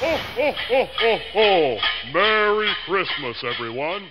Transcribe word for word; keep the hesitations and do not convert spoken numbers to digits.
ho, ho, ho, ho, ho. Merry Christmas, everyone.